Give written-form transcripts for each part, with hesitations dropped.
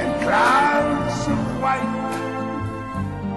and clouds of white,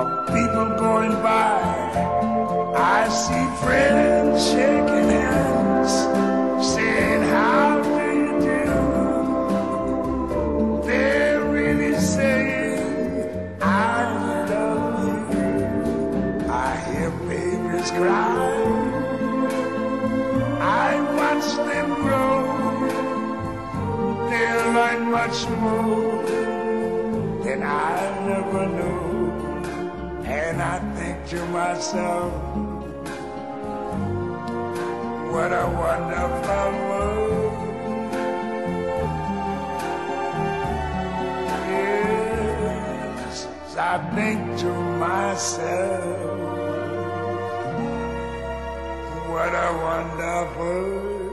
of people going by. I see friends shaking hands, saying how do you do. They're really saying I love you. I hear babies cry, I watch them grow. They'll learn much more than I'll never know. And I think to myself, what a wonderful world. Yes, I think to myself, what a wonderful world.